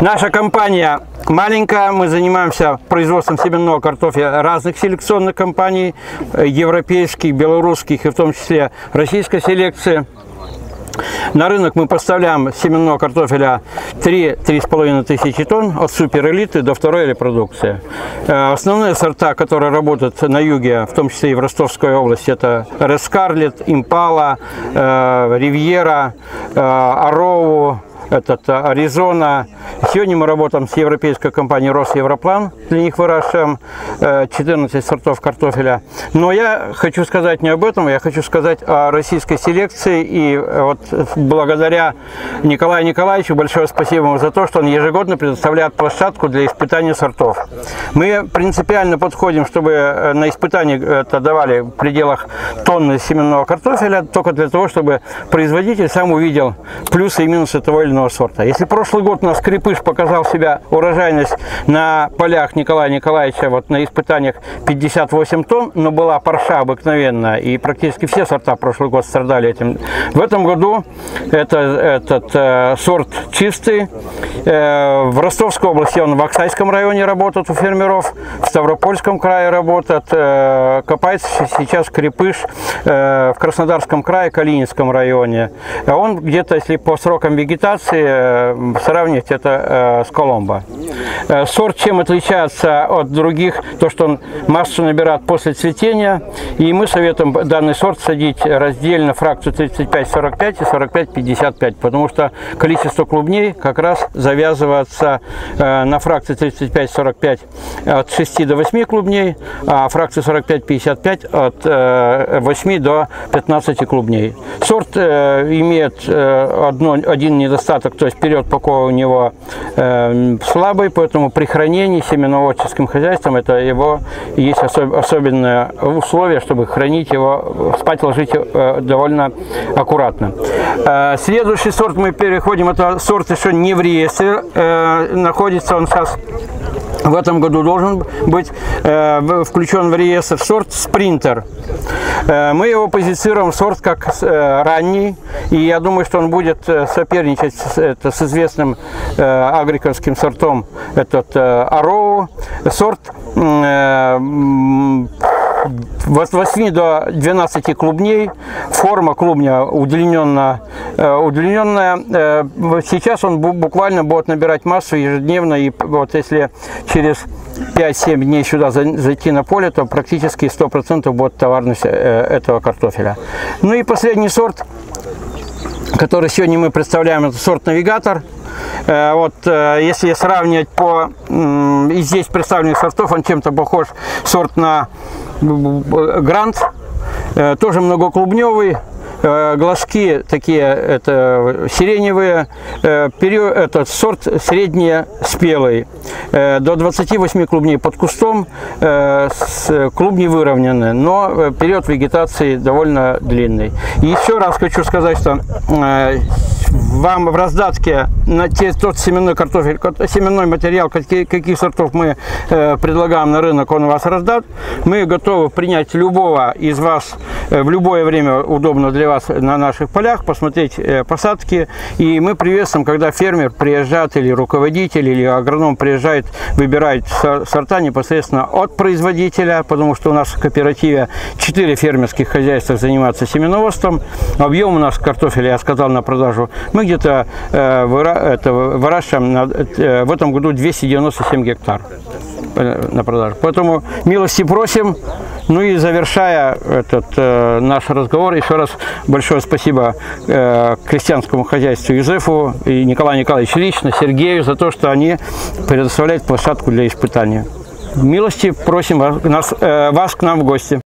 Наша компания маленькая, мы занимаемся производством семенного картофеля разных селекционных компаний, европейских, белорусских и в том числе российской селекции. На рынок мы поставляем семенного картофеля 3-3,5 тысячи тонн от суперэлиты до второй репродукции. Основные сорта, которые работают на юге, в том числе и в Ростовской области, это Рескарлет, Импала, Ривьера, Ароу, Аризона. Сегодня мы работаем с европейской компанией Рос Европлан. Для них выращиваем 14 сортов картофеля. Но я хочу сказать не об этом, я хочу сказать о российской селекции. И вот благодаря Николаю Николаевичу большое спасибо ему за то, что он ежегодно предоставляет площадку для испытания сортов. Мы принципиально подходим, чтобы на испытании это давали в пределах тонны семенного картофеля, только для того, чтобы производитель сам увидел плюсы и минусы того или иного сорта. Если прошлый год у нас Крепыш показал себя урожайность на полях Николая Николаевича вот на испытаниях 58 тонн, но была парша обыкновенная, и практически все сорта прошлый год страдали этим. В этом году этот сорт чистый. В Ростовской области он в Аксайском районе работает у фермеров, в Ставропольском крае работает, копается сейчас Крепыш в Краснодарском крае, Калининском районе. Он где-то, если по срокам вегетации сравнить это с Коломбо. Сорт чем отличается от других? То, что он массу набирает после цветения. И мы советуем данный сорт садить раздельно фракцию 35-45 и 45-55, потому что количество клубней как раз завязывается на фракции 35-45 от 6 до 8 клубней, а фракции 45-55 от 8 до 15 клубней. Сорт имеет один недостаток, то есть период покоя у него слабый, поэтому при хранении семеноводческим хозяйством это его есть особенное условие, чтобы хранить его, спать ложить довольно аккуратно. Следующий сорт мы переходим, это сорт еще не в реестре, находится он сейчас в этом году должен быть включен в реестр, сорт Спринтер. Мы его позиционируем сорт как ранний, и я думаю, что он будет соперничать с известным агрикольским сортом, этот Ароу. Сорт 8 до 12 клубней, форма клубня удлиненная. Сейчас он буквально будет набирать массу ежедневно, и вот если через 5-7 дней сюда зайти на поле, то практически 100% будет товарность этого картофеля. Ну и последний сорт, который сегодня мы представляем, это сорт Навигатор. Вот если сравнивать по здесь представленных сортов, он чем-то похож сорт на Грант, тоже многоклубневый, глазки такие это сиреневые, этот сорт среднеспелый, до 28 клубней под кустом, клубни выровнены, но период вегетации довольно длинный. И еще раз хочу сказать, что вам в раздатке на тот семенной картофель, семенной материал, каких сортов мы предлагаем на рынок, он у вас раздат. Мы готовы принять любого из вас в любое время, удобно для вас, на наших полях, посмотреть посадки. И мы приветствуем, когда фермер приезжает или руководитель, или агроном приезжает, выбирает сорта непосредственно от производителя, потому что у нас в кооперативе 4 фермерских хозяйства занимаются семеноводством. Объем у нас картофеля, я сказал, на продажу мы где-то выращиваем в этом году 297 гектар на продажу. Поэтому милости просим. Ну и завершая этот наш разговор, еще раз большое спасибо крестьянскому хозяйству Юзефову и Николаю Николаевичу лично, Сергею, за то, что они предоставляют площадку для испытания. Милости просим вас к нам в гости.